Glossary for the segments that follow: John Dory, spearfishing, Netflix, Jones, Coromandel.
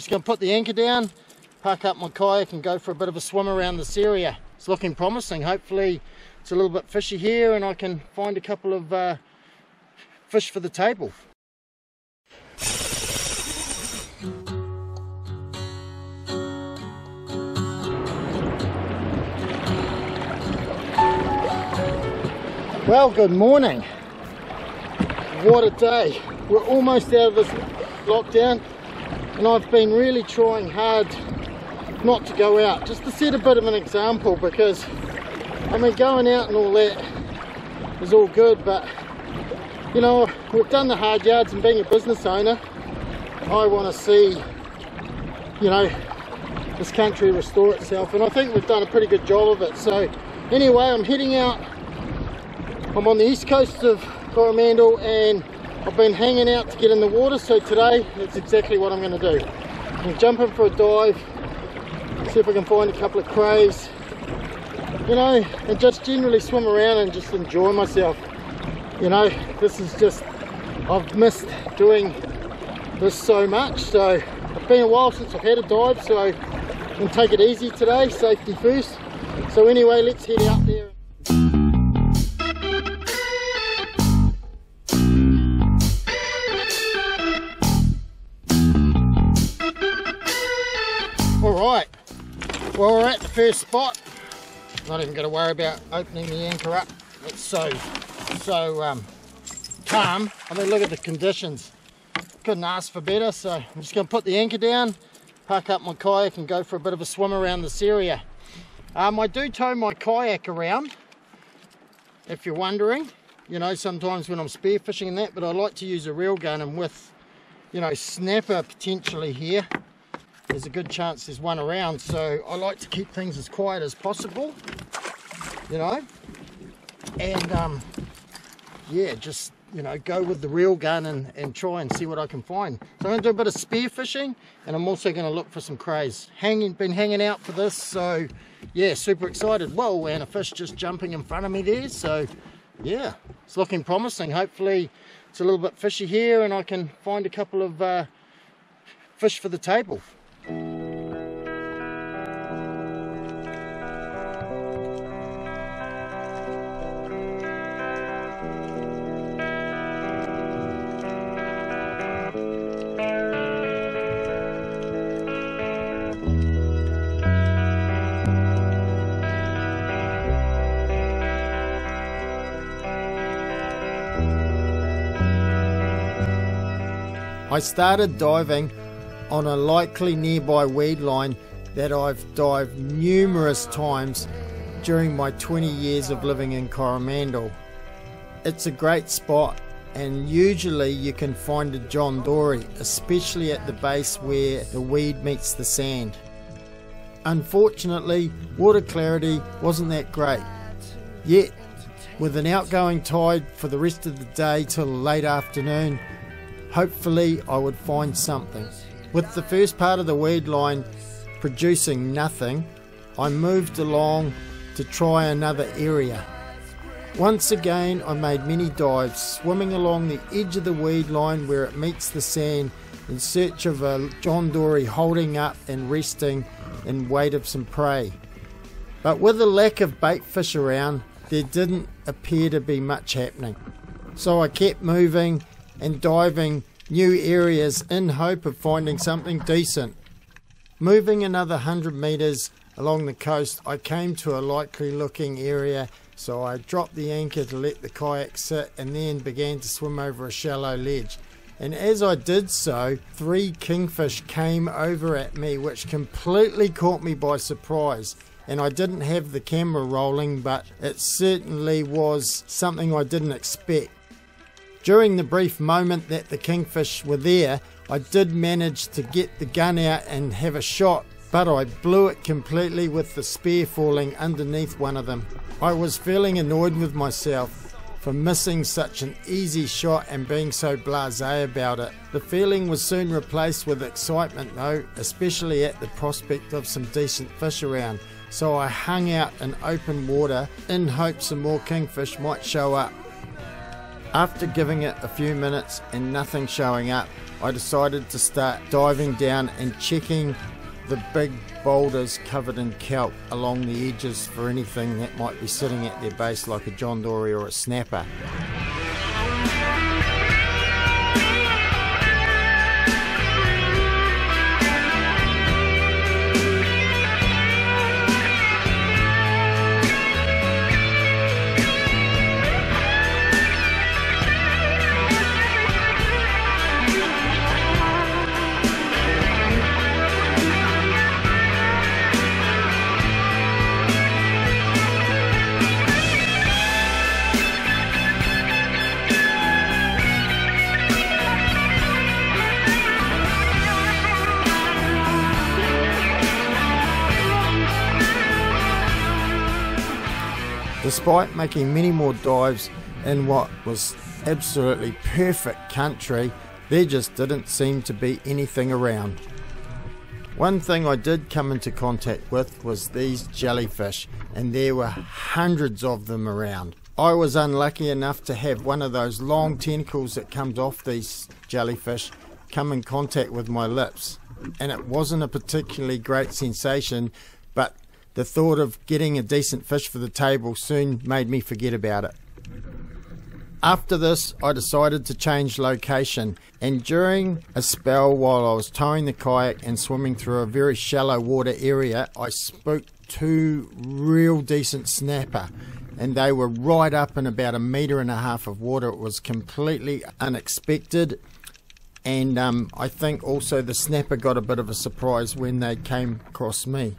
Just going to put the anchor down, pack up my kayak and go for a bit of a swim around this area. It's looking promising. Hopefully it's a little bit fishy here and I can find a couple of fish for the table. Well, good morning. What a day. We're almost out of this lockdown and I've been really trying hard not to go out, just to set a bit of an example, because I mean, going out and all that is all good, but you know, we've done the hard yards, and being a business owner, I want to see, you know, this country restore itself, and I think we've done a pretty good job of it. So anyway, I'm heading out. I'm on the east coast of Coromandel and I've been hanging out to get in the water, so today that's exactly what I'm going to do. I'm going to jump in for a dive, see if I can find a couple of crays, you know, and just generally swim around and just enjoy myself. You know, this is just, I've missed doing this so much, so it's been a while since I've had a dive, so I'm going to take it easy today, safety first. So anyway, let's head out there. Well, we're at the first spot. Not even going to worry about opening the anchor up. It's so calm. I mean, look at the conditions. Couldn't ask for better. So I'm just going to put the anchor down, pack up my kayak and go for a bit of a swim around this area. I do tow my kayak around, if you're wondering. You know, sometimes when I'm spearfishing and that, but I like to use a reel gun, and with, you know, snapper potentially here, there's a good chance there's one around, so I like to keep things as quiet as possible, you know, and yeah, just, you know, go with the reel gun and try and see what I can find. So I'm gonna do a bit of spear fishing, and I'm also gonna look for some crays. Been hanging out for this, so yeah, super excited. Whoa, and a fish just jumping in front of me there, so yeah, it's looking promising. Hopefully it's a little bit fishy here and I can find a couple of fish for the table. I started diving on a likely nearby weed line that I've dived numerous times during my 20 years of living in Coromandel. It's a great spot, and usually you can find a John Dory, especially at the base where the weed meets the sand. Unfortunately, water clarity wasn't that great, yet with an outgoing tide for the rest of the day till late afternoon, hopefully I would find something. With the first part of the weed line producing nothing, I moved along to try another area. Once again, I made many dives, swimming along the edge of the weed line where it meets the sand in search of a John Dory holding up and resting in wait of some prey. But with a lack of bait fish around, there didn't appear to be much happening. So I kept moving and diving new areas in hope of finding something decent. Moving another 100 metres along the coast, I came to a likely looking area, so I dropped the anchor to let the kayak sit and then began to swim over a shallow ledge. And as I did so, 3 kingfish came over at me, which completely caught me by surprise. And I didn't have the camera rolling, but it certainly was something I didn't expect. During the brief moment that the kingfish were there, I did manage to get the gun out and have a shot, but I blew it completely with the spear falling underneath one of them. I was feeling annoyed with myself for missing such an easy shot and being so blasé about it. The feeling was soon replaced with excitement though, especially at the prospect of some decent fish around, so I hung out in open water in hopes some more kingfish might show up. After giving it a few minutes and nothing showing up, I decided to start diving down and checking the big boulders covered in kelp along the edges for anything that might be sitting at their base, like a John Dory or a snapper. Despite making many more dives in what was absolutely perfect country, there just didn't seem to be anything around. One thing I did come into contact with was these jellyfish, and there were hundreds of them around. I was unlucky enough to have one of those long tentacles that comes off these jellyfish come in contact with my lips, and it wasn't a particularly great sensation, but the thought of getting a decent fish for the table soon made me forget about it. After this, I decided to change location, and during a spell while I was towing the kayak and swimming through a very shallow water area, I spooked two real decent snapper, and they were right up in about 1.5 meters of water. It was completely unexpected, and I think also the snapper got a bit of a surprise when they came across me.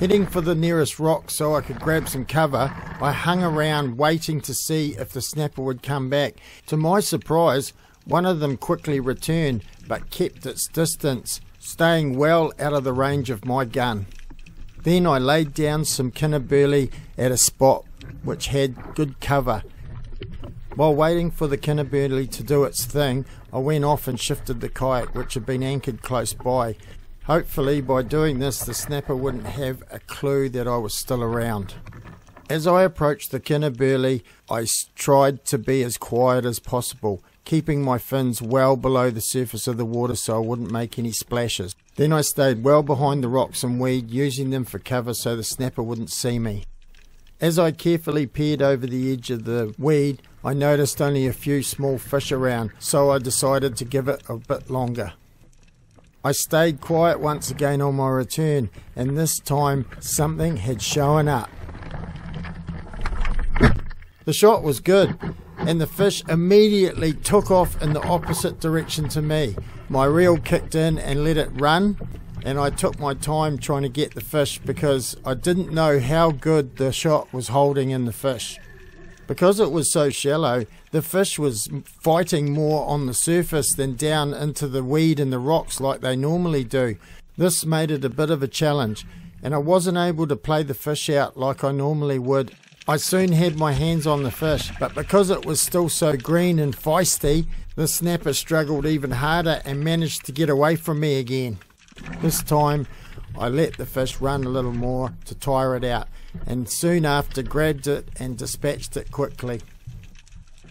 Heading for the nearest rock so I could grab some cover, I hung around waiting to see if the snapper would come back. To my surprise, one of them quickly returned but kept its distance, staying well out of the range of my gun. Then I laid down some kinnaburley at a spot which had good cover. While waiting for the kinnaburley to do its thing, I went off and shifted the kayak, which had been anchored close by. Hopefully by doing this the snapper wouldn't have a clue that I was still around. As I approached the kinnaburley, I tried to be as quiet as possible, keeping my fins well below the surface of the water so I wouldn't make any splashes. Then I stayed well behind the rocks and weed, using them for cover so the snapper wouldn't see me. As I carefully peered over the edge of the weed, I noticed only a few small fish around, so I decided to give it a bit longer. I stayed quiet once again on my return, and this time something had shown up. The shot was good, and the fish immediately took off in the opposite direction to me. My reel kicked in and let it run, and I took my time trying to get the fish because I didn't know how good the shot was holding in the fish. Because it was so shallow, the fish was fighting more on the surface than down into the weed and the rocks like they normally do. This made it a bit of a challenge, and I wasn't able to play the fish out like I normally would. I soon had my hands on the fish, but because it was still so green and feisty, the snapper struggled even harder and managed to get away from me again. This time, I let the fish run a little more to tire it out, and soon after grabbed it and dispatched it quickly.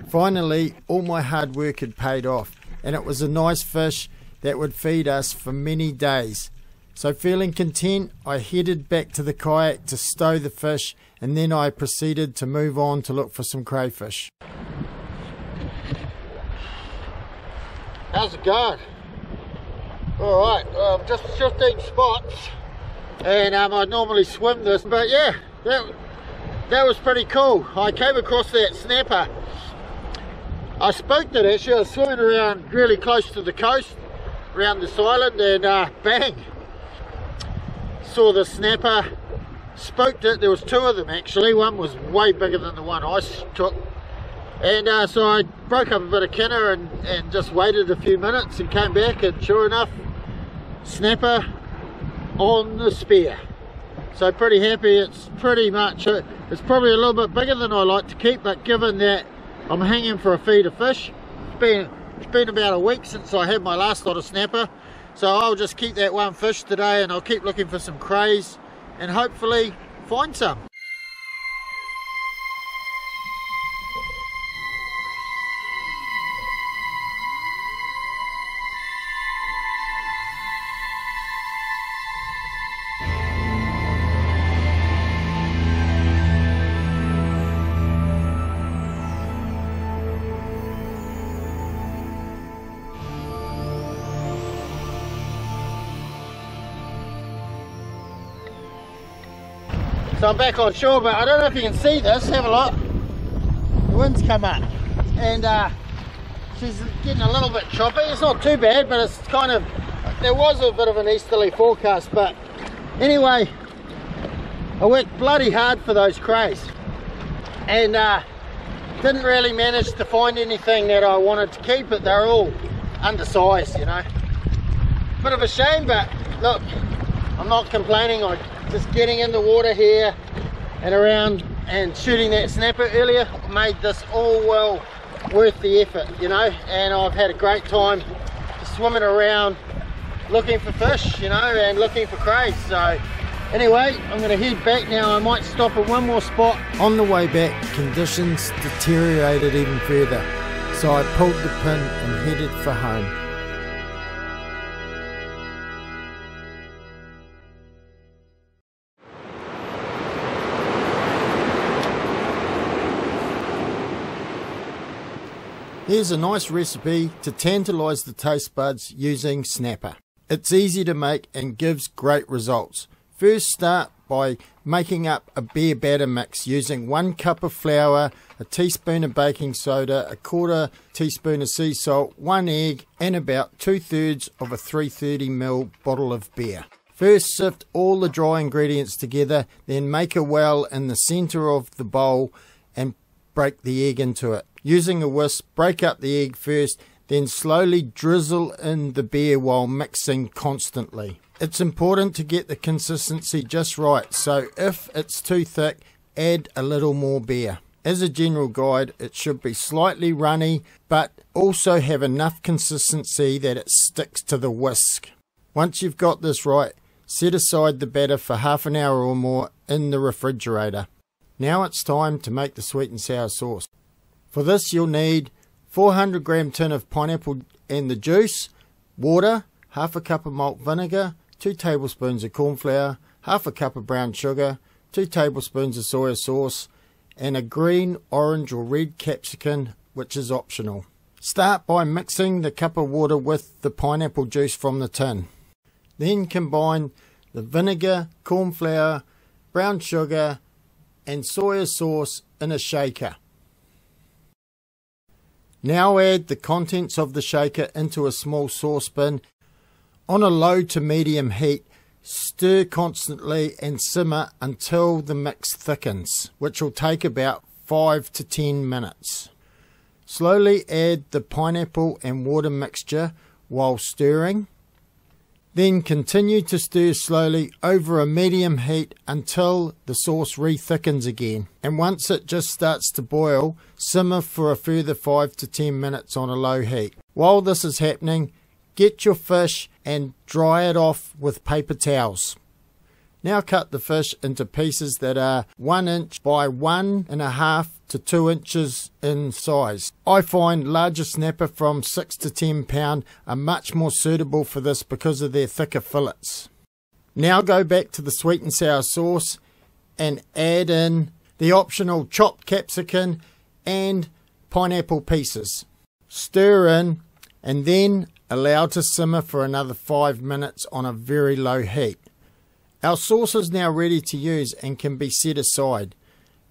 Finally, all my hard work had paid off, and it was a nice fish that would feed us for many days. So feeling content, I headed back to the kayak to stow the fish, and then I proceeded to move on to look for some crayfish. How's it going? Alright, just shifting spots, and I normally swim this, but yeah, that was pretty cool. I came across that snapper. I spooked it actually. I was swimming around really close to the coast, around this island, and bang! Saw the snapper, spooked it. There was two of them actually. One was way bigger than the one I took. And so I broke up a bit of kinner and just waited a few minutes and came back, and sure enough, snapper on the spear. So pretty happy. It's pretty much it. It's probably a little bit bigger than I like to keep, but given that I'm hanging for a feed of fish, it's been about a week since I had my last lot of snapper, so I'll just keep that one fish today, and I'll keep looking for some crays and hopefully find some. So I'm back on shore, but I don't know if you can see this, have a look. The wind's come up and she's getting a little bit choppy. It's not too bad, but it's kind of, there was a bit of an easterly forecast, but anyway, I worked bloody hard for those crays and didn't really manage to find anything that I wanted to keep, but they're all undersized, you know. Bit of a shame, but look, I'm not complaining. I'm just getting in the water here and around and shooting that snapper earlier made this all well worth the effort, you know, and I've had a great time swimming around looking for fish, you know, and looking for crays. So anyway, I'm going to head back now. I might stop at one more spot. On the way back, conditions deteriorated even further, so I pulled the pin and headed for home. Here's a nice recipe to tantalise the taste buds using snapper. It's easy to make and gives great results. First, start by making up a bare batter mix using 1 cup of flour, a teaspoon of baking soda, a 1/4 teaspoon of sea salt, 1 egg and about 2/3 of a 330ml bottle of beer. First, sift all the dry ingredients together, then make a well in the centre of the bowl and break the egg into it. Using a whisk, break up the egg first, then slowly drizzle in the beer while mixing constantly. It's important to get the consistency just right, so if it's too thick, add a little more beer. As a general guide, it should be slightly runny, but also have enough consistency that it sticks to the whisk. Once you've got this right, set aside the batter for half an hour or more in the refrigerator. Now it's time to make the sweet and sour sauce. For this you'll need 400g tin of pineapple and the juice, water, half a cup of malt vinegar, 2 tablespoons of corn flour, half a cup of brown sugar, 2 tablespoons of soy sauce, and a green, orange or red capsicum, which is optional. Start by mixing the cup of water with the pineapple juice from the tin. Then combine the vinegar, corn flour, brown sugar and soy sauce in a shaker. Now add the contents of the shaker into a small saucepan. On a low to medium heat, stir constantly and simmer until the mix thickens, which will take about 5 to 10 minutes. Slowly add the pineapple and water mixture while stirring. Then continue to stir slowly over a medium heat until the sauce re-thickens again. And once it just starts to boil, simmer for a further 5 to 10 minutes on a low heat. While this is happening, get your fish and dry it off with paper towels. Now cut the fish into pieces that are 1 inch by 1.5 to 2 inches in size. I find larger snapper from 6 to 10 pound are much more suitable for this because of their thicker fillets. Now go back to the sweet and sour sauce and add in the optional chopped capsicum and pineapple pieces. Stir in and then allow to simmer for another 5 minutes on a very low heat. Our sauce is now ready to use and can be set aside.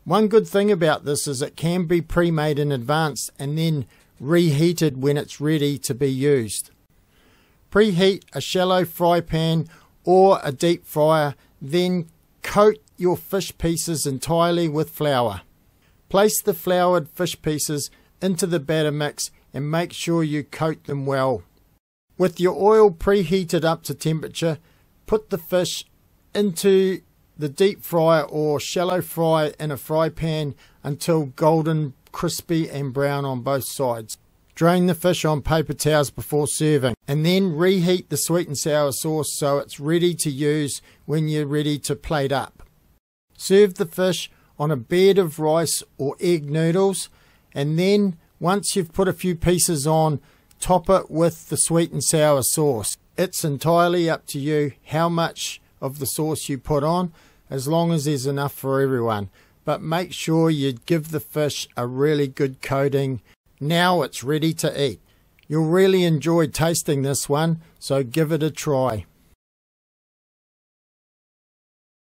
One good thing about this is it can be pre-made in advance and then reheated when it's ready to be used. Preheat a shallow fry pan or a deep fryer, then coat your fish pieces entirely with flour. Place the floured fish pieces into the batter mix and make sure you coat them well. With your oil preheated up to temperature, put the fish into the deep fryer or shallow fry in a fry pan until golden, crispy and brown on both sides. Drain the fish on paper towels before serving and then reheat the sweet and sour sauce so it's ready to use when you're ready to plate up. Serve the fish on a bed of rice or egg noodles, and then once you've put a few pieces on, top it with the sweet and sour sauce. It's entirely up to you how much of the sauce you put on, as long as there's enough for everyone, but make sure you give the fish a really good coating. Now it's ready to eat. You'll really enjoy tasting this one, so give it a try.